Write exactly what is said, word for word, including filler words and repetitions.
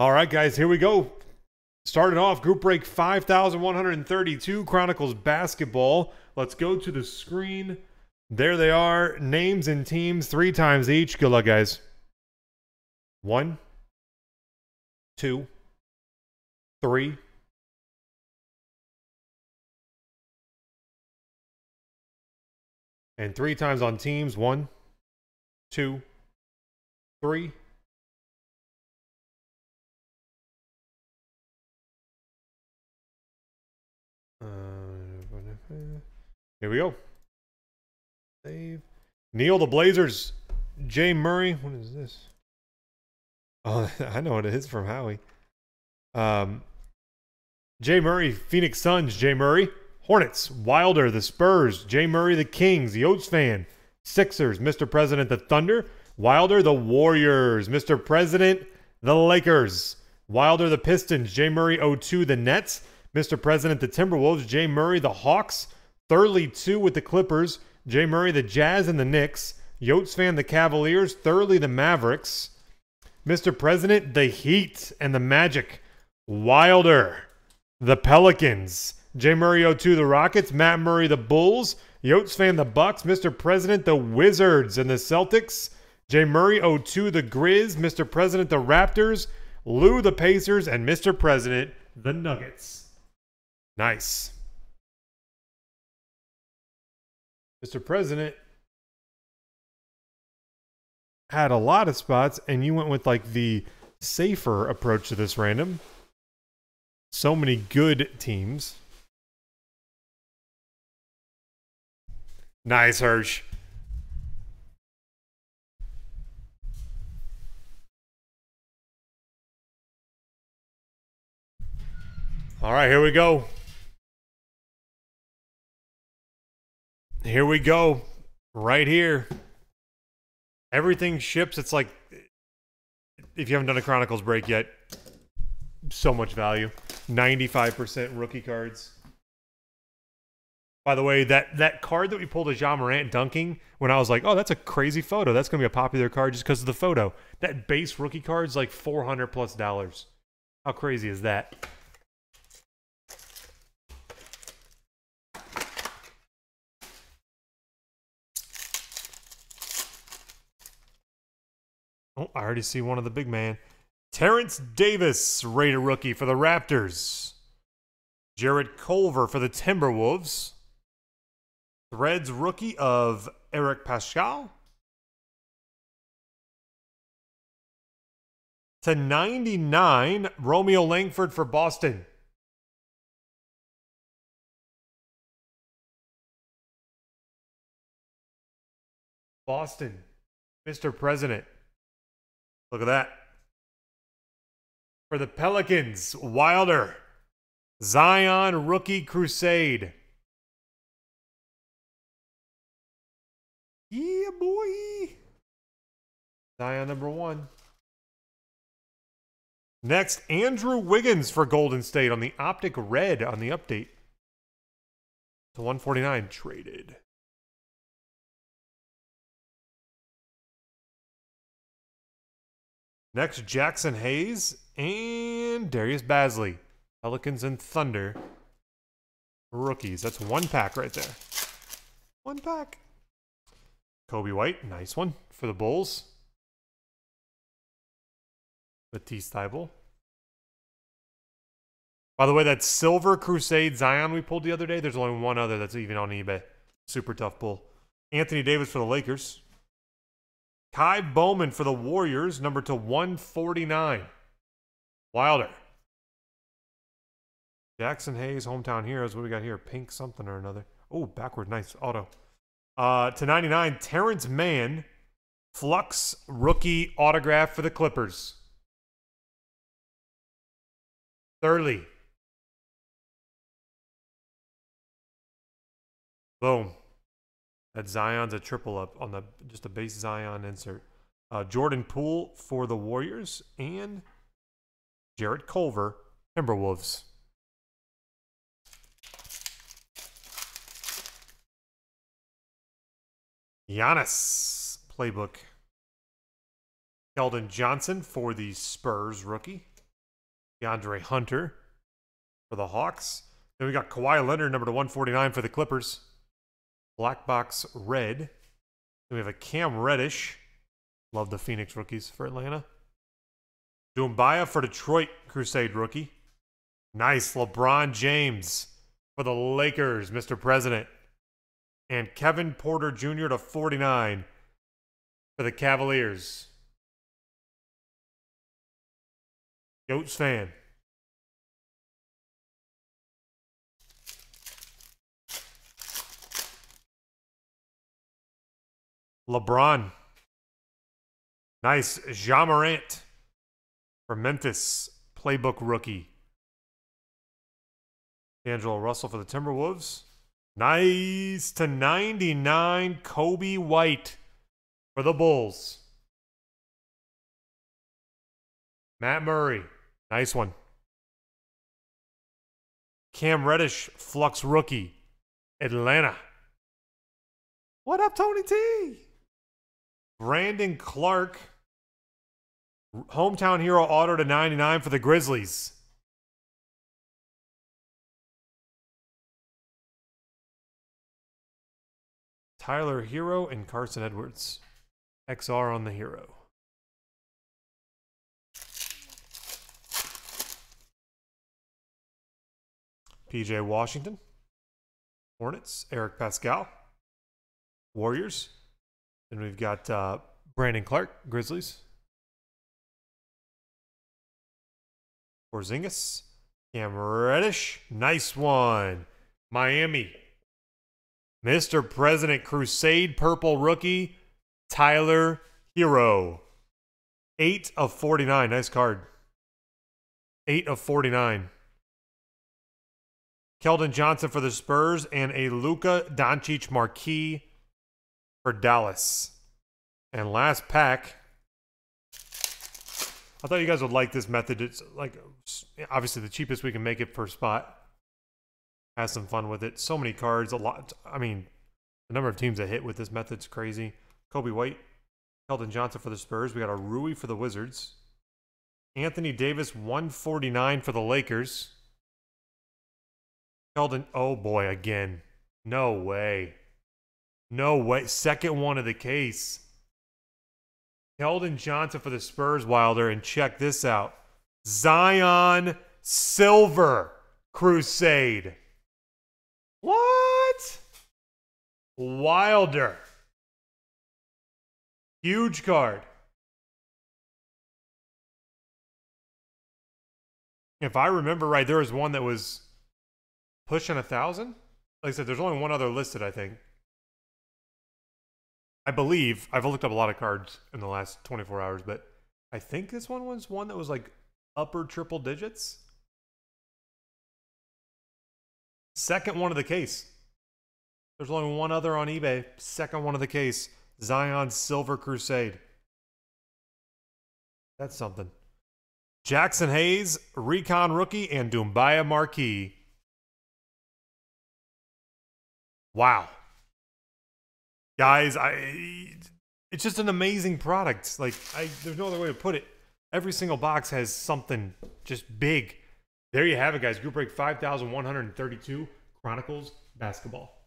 All right, guys, here we go. Starting off, group break five thousand one hundred thirty-two, Chronicles Basketball. Let's go to the screen. There they are, names and teams three times each. Good luck, guys. One, two, three. And three times on teams. One, two, three. Uh, here we go. Save. Neil, the Blazers. Jay Murray. What is this? Oh, I know what it is from Howie. Um, Jay Murray, Phoenix Suns. Jay Murray, Hornets. Wilder, the Spurs. Jay Murray, the Kings. The Oats fan. Sixers. Mister President, the Thunder. Wilder, the Warriors. Mister President, the Lakers. Wilder, the Pistons. Jay Murray, oh two, the Nets. Mister President, the Timberwolves. Jay Murray, the Hawks. Thurley, two with the Clippers. Jay Murray, the Jazz and the Knicks. Yotes fan, the Cavaliers. Thurley, the Mavericks. Mister President, the Heat and the Magic. Wilder, the Pelicans. Jay Murray, oh two, the Rockets. Matt Murray, the Bulls. Yotes fan, the Bucks. Mister President, the Wizards and the Celtics. Jay Murray, oh two, the Grizz. Mister President, the Raptors. Lou, the Pacers. And Mister President, the Nuggets. Nice. Mister President had a lot of spots, and you went with like the safer approach to this random. So many good teams. Nice, Hirsch. All right, here we go. Here we go, right here. Everything ships. It's like, if you haven't done a Chronicles break yet, so much value. ninety-five percent rookie cards. By the way, that, that card that we pulled of Ja Morant dunking, when I was like, oh, that's a crazy photo. That's going to be a popular card just because of the photo. That base rookie card's like four hundred plus dollars. How crazy is that? Oh, I already see one of the big man. Terrence Davis, rated rookie for the Raptors. Jared Culver for the Timberwolves. Threads rookie of Eric Pascal. to ninety-nine, Romeo Langford for Boston. Boston, Mister President. Look at that. For the Pelicans, Wilder. Zion, rookie crusade. Yeah, boy. Zion number one. Next, Andrew Wiggins for Golden State on the Optic Red on the update. to one forty-nine, traded. Next, Jackson Hayes and Darius Bazley. Pelicans and Thunder. Rookies. That's one pack right there. One pack. Kobe White. Nice one for the Bulls. Matisse Thybulle. By the way, that Silver Crusade Zion we pulled the other day, there's only one other that's even on eBay. Super tough pull. Anthony Davis for the Lakers. Kai Bowman for the Warriors, number to one forty-nine. Wilder. Jackson Hayes, hometown heroes. What do we got here? Pink something or another. Oh, backward. Nice. Auto. Uh, to ninety-nine, Terrence Mann. Flux rookie autograph for the Clippers. Thurley. Boom. That Zion's a triple up on the just a base Zion insert. Uh, Jordan Poole for the Warriors and Jarrett Culver, Timberwolves. Giannis playbook. Keldon Johnson for the Spurs rookie. DeAndre Hunter for the Hawks. Then we got Kawhi Leonard, number to one forty-nine for the Clippers. Black box red. Then we have a Cam Reddish. Love the Phoenix rookies for Atlanta. Doumbouya for Detroit, Crusade rookie. Nice. LeBron James for the Lakers, Mister President. And Kevin Porter Junior to forty-nine for the Cavaliers. Goats fan. LeBron. Nice. Ja Morant for Memphis, playbook rookie. DeAngelo Russell for the Timberwolves. Nice to ninety-nine, Kobe White for the Bulls. Matt Murray. Nice one. Cam Reddish, Flux rookie, Atlanta. What up, Tony T? Brandon Clarke, hometown hero auto to ninety-nine for the Grizzlies. Tyler Hero and Carson Edwards. X R on the Hero. P J Washington. Hornets. Eric Pascal. Warriors. Then we've got uh, Brandon Clarke, Grizzlies. Porzingis. Cam Reddish. Nice one. Miami. Mister President, Crusade purple rookie, Tyler Hero. eight of forty-nine. Nice card. eight of forty-nine. Keldon Johnson for the Spurs and a Luka Doncic marquee for Dallas. And last pack. I thought you guys would like this method. It's like obviously the cheapest we can make it per spot. Have some fun with it. So many cards. A lot. I mean, the number of teams that hit with this method's crazy. Kobe White. Keldon Johnson for the Spurs. We got a Rui for the Wizards. Anthony Davis, one forty-nine for the Lakers. Keldon, oh boy, again. No way. No way. Second one of the case. Keldon Johnson for the Spurs, Wilder. And check this out. Zion Silver Crusade. What? Wilder. Huge card. If I remember right, there was one that was pushing a thousand. Like I said, there's only one other listed, I think. I believe. I've looked up a lot of cards in the last twenty-four hours, but I think this one was one that was like upper triple digits. Second one of the case. There's only one other on eBay. Second one of the case. Zion Silver Crusade. That's something. Jackson Hayes, Recon Rookie, and Doumbouya Marquee. Wow. Guys, I it's just an amazing product. Like, I there's no other way to put it. Every single box has something just big. There you have it, guys. Group break five thousand one hundred thirty-two, Chronicles Basketball.